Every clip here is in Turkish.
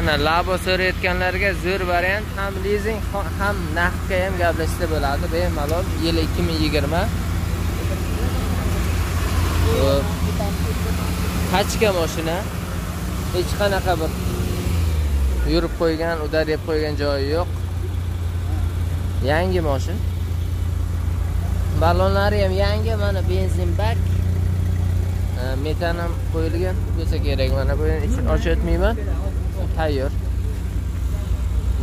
Ana labo so'rayotganlarga zo'r variant, ham leasing ham naqdga ham gaplashsa bo'ladi. Bemalol yil 2020. Qachga mashina? Hech qanaqa bir yurib qo'ygan, udarib qo'ygan joyi yo'q. Yangi mashina. Balonlari ham yangi, mana benzin bak. Metan ham qo'yilgan bo'lsa kerak. Mana bu ichini ochib o'tmayman. Tayyor.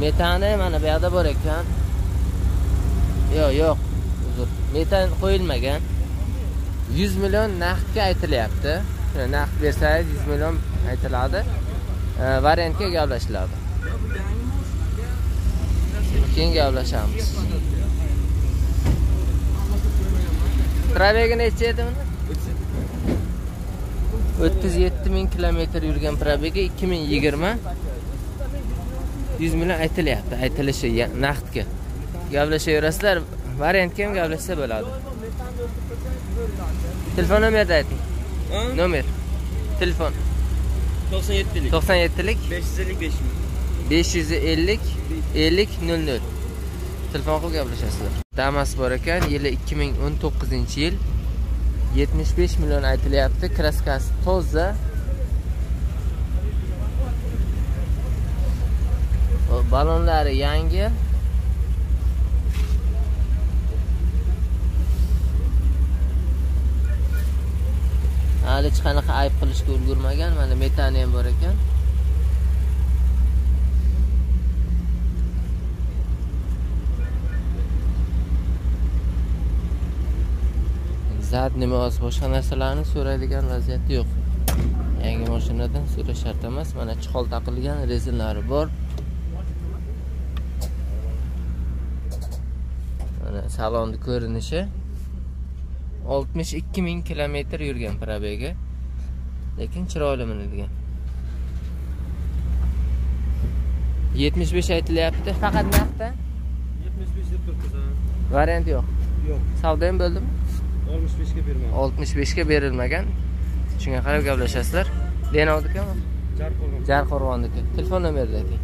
Metani mana bu yerda bor ekan. Yo'q, yo'q. Uzr. Metan qo'yilmagan. 100 million naqdga aytilyapti. Shuni naqd bersangiz 100 million aytiladi. Variantga gaplashiladi. Keyin gaplashamiz. Probegi necha edi buni? 37000 kilometr yurgan probegi 2020 100 million aytilyapti, aytilishi naqdga. Gaplashaverasizlar, variantga ham gaplashsa bo'ladi. Telefon nomerni ayting. Nomer. Telefon 97lik. 97lik 555 50 50 00. Telefon qilib gaplashasizlar. Damas bor ekan, yili 2019-yil. 75 milyon aytilyapti, kraskasi toza. Balonlari yangi. Hali hech qanaqa ayb qilishga ulgurmagan, mana metani ham bor ekan. Zat nima o'z boshqa narsalarni so'raydigan vaziyat yo'q. Yangi mashinadan so'rash shart emas. Mana chiqol taqilgan rezinlari bor. Mana salonni ko'rinishi. 62000 kilometr yurgan probegi. Lekin chiroyli minilgan. 75 aytilyapti. Faqat naqdda 75 deb turibsan. Variant yo'q. Yo'q. Savdo ham bo'ldimi? 65 ga berilmagan. Shunga qarab gaplashasizlar. Denovnikimi? Jarqo'rg'onniki. Telefon nomerni ayting.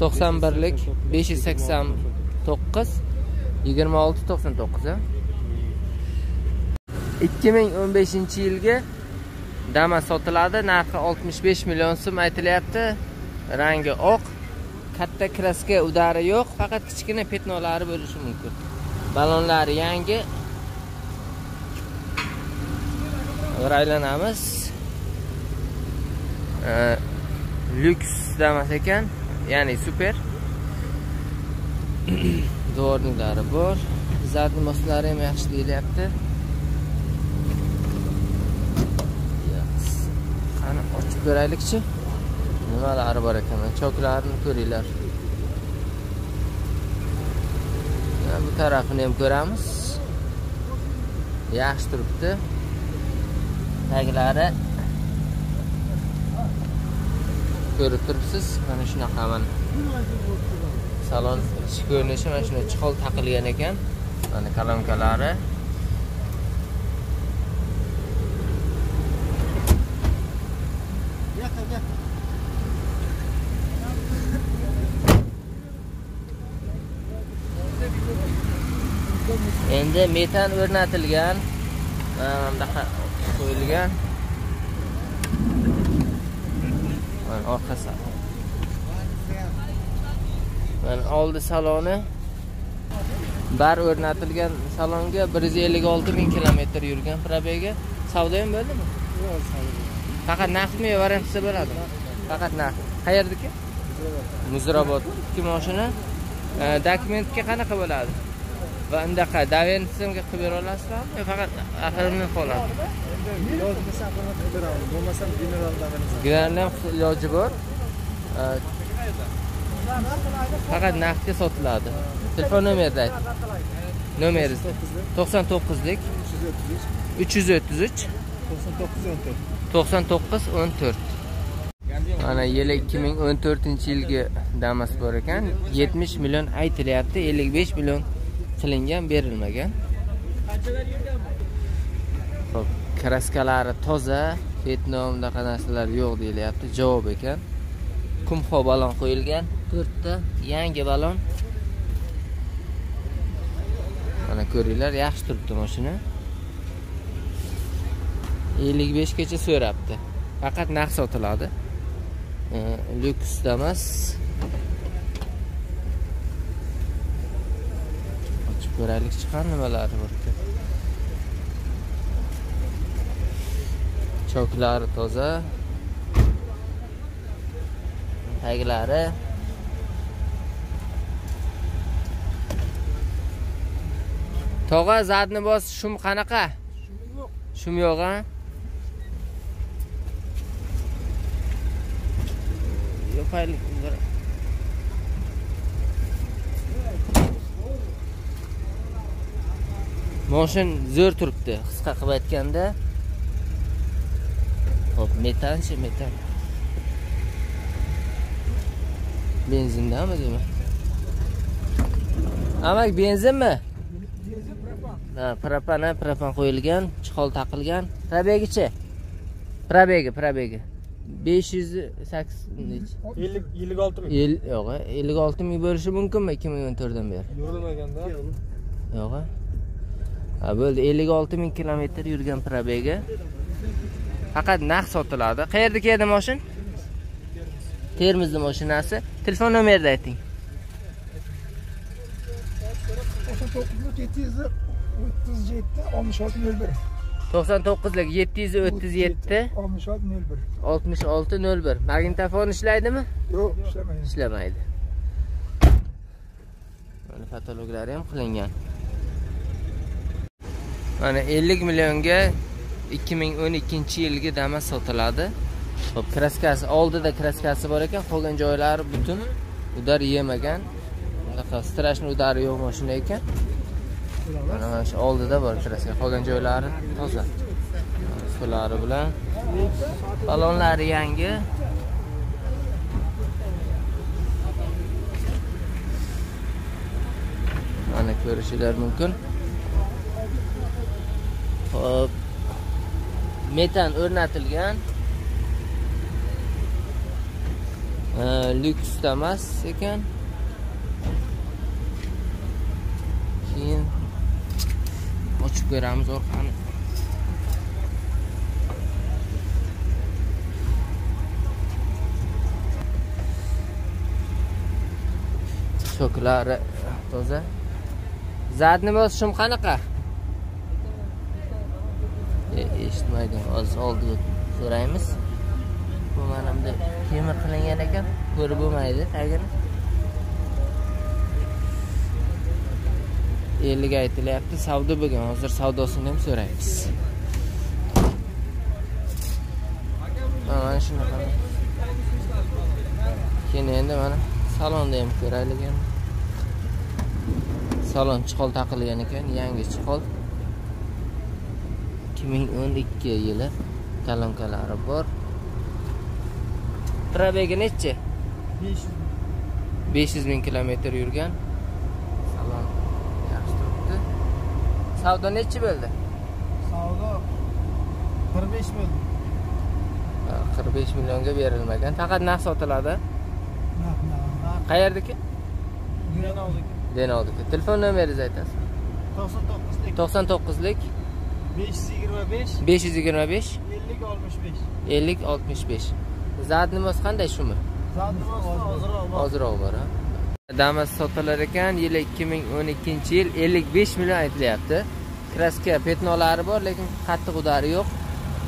91lik 589 2699 ha. 2015-yilgi Damas sotiladi. Narxi 65 million so'm aytilyapti. Rangi oq. Katta kraska udari yo'q, faqat kichkina petnolari bo'lishi mumkin. Balonlari yangi. Aylanamiz. Lüks Damas ekan, ya'ni super. Dorniklari bor. Zadni moslari ham yaxshi deyilyapti. Qani ochib ko'raylik-chi. Nimalari bor ekan? Choklarini ko'ringlar. Bu tarafini ham ko'ramiz. Yaxshi turibdi. Taglari ko'rib turibsiz, mana shunaqa mana. Salon ichki ko'rinishi mana shunday chiqol taqilgan ekan. Mana kalamkalari. Endi metan o'rnatilgan. Mana qo'yilgan. Mana orqasi. Mana oldi saloni. Bar o'rnatilgan salonga 156000 kilometr yurgan probegi. Savdo ham bo'ldimi? Yo'q, savdo. Faqat naqdmi variantsa bo'ladi? Faqat naqd. Qayerdagi? Muzrobod. Ikki mashina. Dokumentga qanaqa bo'ladi? Va undaqa davensimga qilib bera olasizmi? Faqat axirini qoladi. Yozmasa aqlini qilib beraman, bo'lmasa general davensim. Generalni ham iloji bor. Faqat naqdga sotiladi. Telefon nomerni ayting. Nomeringiz 99lik 333 9914. Ana yili 2014-yilgi Damas bor ekan. 70 million aytilyapti, 55 million qilingan, berilmagan. Xo'p, kraskalari toza, Vietnamda qanaqalar yo'q deyilyapti, javob ekan. kumxo balon qo'yilgan 4 ta yangi balon. Mana ko'ringlar, yaxshi turibdi mashina. 55 gacha so'rabdi. Faqat narx sotiladi. Lyuks Damas. Ochib ko'raylik, chiqqan nimalari bo'ldi. Choklari toza. Taglari Tog'a zadni bos, shum qanaqa? Shum yo'q. Shum yo'q, ha? Yo'qaylik bir. Mashin zo'r turibdi, qisqa qilib aytganda. Hop, metanchi, metan. Benzindami, deyman. Amak, benzinmi? Propan qo'yilgan, chiqol taqilgan. Probegichi. Probegi. 580 56 ming. Yo'q, 56 ming bo'lishi mumkinmi 2014 dan beri? Yurilmaganda. Yo'q. Ha, bo'ldi, 56 ming kilometr yurgan probegi. Faqat narx sotiladi. Qayerda keldi mashin? Termizning mashinasi. Telefon nomerini ayting. 99 737 66 01. Magnitofon ishlaydimi? Yo'q, ishlamaydi. Mana fotologlari ham qilingan. Mana 50 millionga 2012-yilgi Damas sotiladi. Xo'p, kraskasi, oldida kraskasi bor ekan, qolgan joylari butun, udar yemagan. Bunaqa strashni udari yo'q mashina ekan. Mana shu oldida bor kraska, qolgan joylari toza. Usulari bilan balonlari yangi. Mana ko'rishinglar mumkin. Xo'p, metan o'rnatilgan. Lyuks Damas ekan. Keyin ochib ko'ramiz orqani. Choklari toza. Zadni bos, shum qanaqa? Eshitmaydim. Hozir oldiga so'raymiz. Bu mana bunda temir qilingan ekan, ko'rib bo'lmaydi tagini. 50 ga aytilyapti, savdo bo'lgan. Hozir savdosini ham so'raymiz. Mana shuni qani. Keyin endi mana salonda ham ko'raylik. Salon chiqol taqilgan ekan, yangi chiqol. 2012 yili talonkalari bor. Probegi necha? 500 ming kilometr yurgan. Salon yaxshi turibdi. Savdo necha bo'ldi? Savdo 45 million. 45 millionga berilmagan. Faqat narx sotiladi. Qayerdiki? Denovdiki. Telefon nomeringizni aytasiz? 99lik 525 50 65. Zad nimasi qanday shumi? Zad nimasi ozroq bor, ha. Damas sotilar ekan, yili 2012-yil, 55 million aytilyapti. Kraska petnolari bor, lekin qattiq udari yo'q.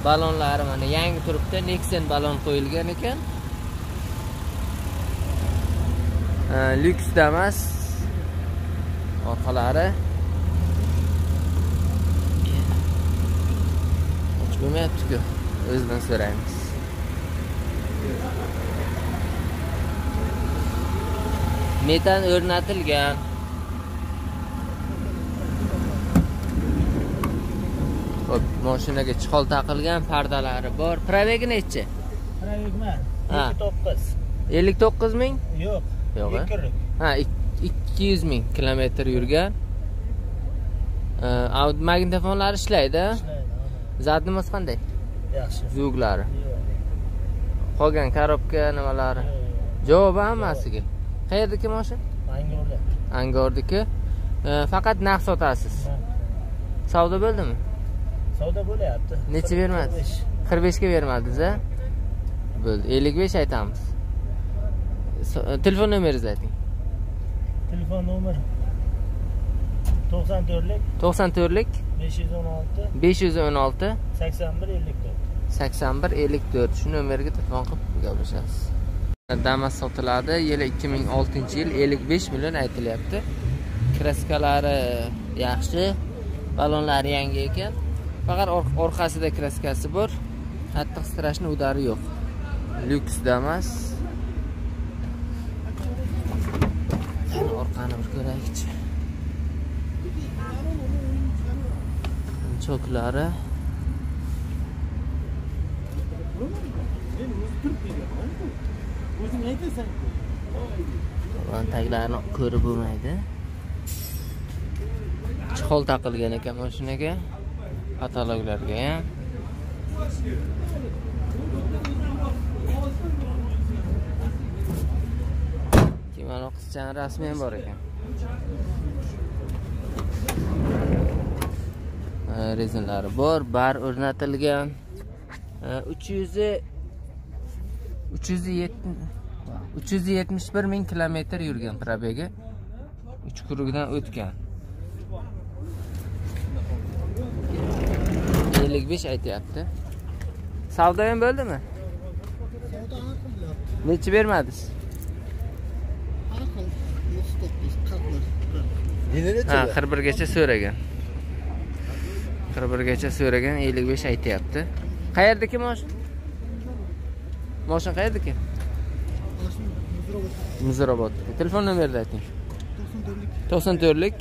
Balonlari mana yangi turibdi, Nexia balon qo'yilgan ekan. Lyuks Damas orqalari. Bo'lmayapti-ku. O'zidan so'raymiz. Metan o'rnatilgan. Xo'p, mashinaga chiqol taqilgan, pardalari bor. Probegi necha? Probegmi? 59. 59 ming? Yo'q. Yo'q. Ha, 200 ming kilometr yurgan. Magnitofonlar ishlaydi. Zad nimasi qanday? Yaxshi. Zuglari. Qolgan karobka nimalari? Javobi hammasiga. Qayerdagi mashina? Angorda. Angordagi. Faqat narx sotasiz. Savdo bo'ldimi? Savdo bo'lyapti. Necha bermadingiz? 45 ga bermadingiz-a? Bo'ldi. 55 aytamiz. Telefon nomeringizni ayting. Telefon nomeri 94lik 516 8154. Shu nomerga telefon qilib gaplashasiz. Damas sotiladi. Yili 2006-yil 55 million aytilyapti. Kraskalari yaxshi, balonlari yangi ekan. Faqat orqasida kraskasi bor. Hatto titrashning udari yo'q. Lyuks Damas. Orqani bir ko'raylik. Choklari. Taglarini ko'rib bo'lmaydi. Chihol taqilgan ekan mashinaga, kataloglarga ham. Kimono qizchaning rasmi ham bor ekan. Rezinlari bor, bar o'rnatilgan. 371 ming kilometr yurgan probegi. 3 kurugdan o'tgan. 55 aytayapti. Savdo ham bo'ldimi? Necha bermadingiz? Ha, 41 gacha so'ragan. 41 gacha so'ragan, 55 aytayapti. Qayerdagi mashina? Mashina qayerdagi? Muzrobod. Telefon nomerini ayting. 94lik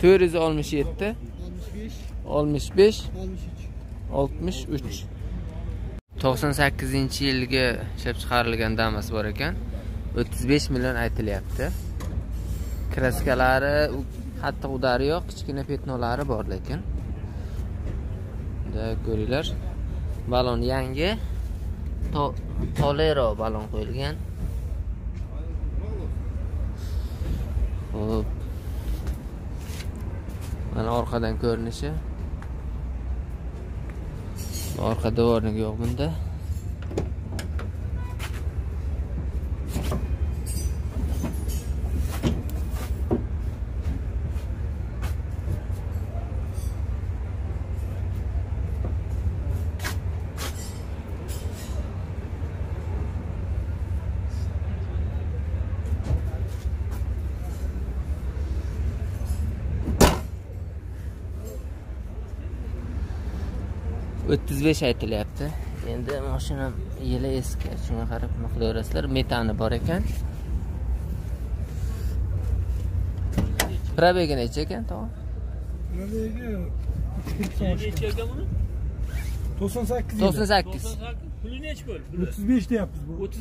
467 65 63. 98-yilgi ishlab chiqarilgan Damas bor ekan. 35 million aytilyapti. Kraskalari hatto udari yo'q, kichkina petnolari bor lekin. Da ko'ringlar. Balon yangi. Tolero balon qo'yilgan. Xo'p. Mana orqadan ko'rinishi. Orqa devorniki yo'q bunda. Beş aytilyapti. Endi mashinam yili eski. Shunga qarab miqdoraslar metani bor ekan. Probegi necha ekan to'g'ri? Probegi 3 ekan buni. 98. Puli necha bo'l? 35 deyapmiz bu. 35?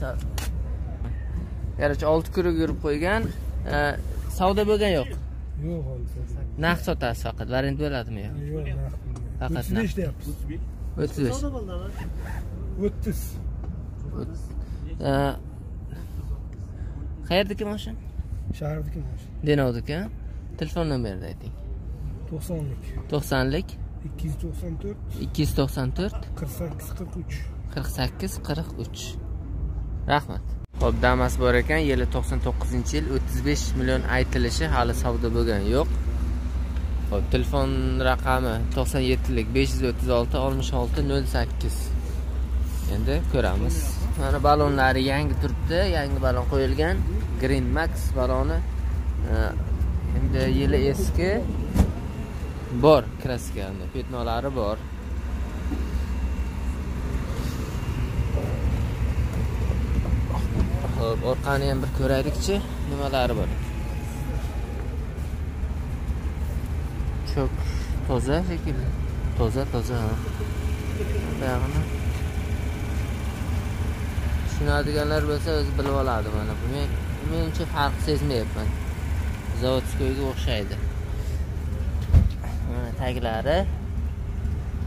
Sar. Yaracha 6 kuruk yurib qo'ygan. Savdo bo'lgan yo'q. Yo'q, hozir. Naqd sotasiz faqat, variant bo'ladimi yo'q? Yo'q, naqd. Faqat naqd deyapsiz. 35. Savdo bo'ldimi? 30. Qayerdagi mashina? Shahardagi mashina. Denovdagi. Telefon nomerini ayting. 90lik 294 48 43. Rahmat. Xo'p, Damas bor ekan, yili 99-yil, 35 million aytilishi, hali savdo bo'lgan yo'q. Xo'p, telefon raqami 97lik 536 66 08. Endi ko'ramiz. Mana balonlari yangi turibdi, yangi balon qo'yilgan, Green Max baloni. Endi yili eski. Bor, kraskani, petnolari bor. Orqani ham bir ko'raylik-chi, nimalari bor. Cho'k toza shekilli. Toza. Bayog'ini. Tushunadiganlar bo'lsa o'zi bilib oladi mana. Menimcha farq sezmayapman. Zavodskoyga o'xshaydi. Mana taglari.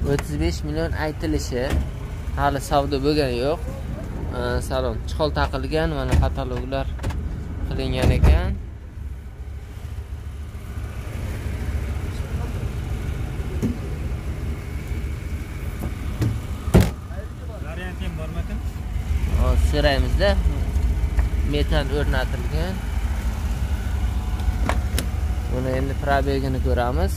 35 million aytilishi. Hali savdo bo'lgani yo'q. Salon chiqol taqilgan, mana kataloglar qilingan ekan. Seraymizda metan o'rnatilgan. Buni endi probegini ko'ramiz.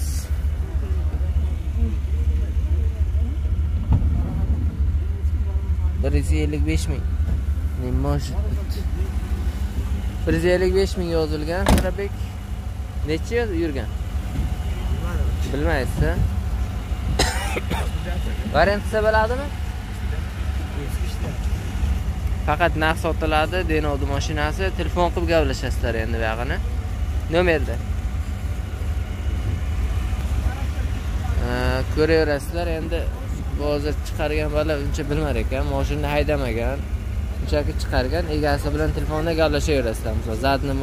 $155 ming yozilgan probeg. Necha yil yurgan? Bilmaysiz-a? Variantsa biladimi? Faqat narx sotiladi, Denov mashinasi. Telefon qilib gaplashasizlar endi bu yog'ini. Nomerda. Ko'raverasizlar endi. Hozir chiqargan bola uncha bilmar ekan, mashinani haydamagan, unchaki chiqargan, egasi bilan telefonda gaplashaverasizlar. Masalan, zadni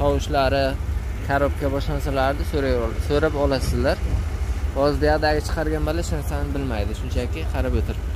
tovushlari, karobka boshlansalarni so'rab olasizlar. Hozir bu yerdagi chiqargan bola shuni bilmaydi, shunchaki qarab o'tirib.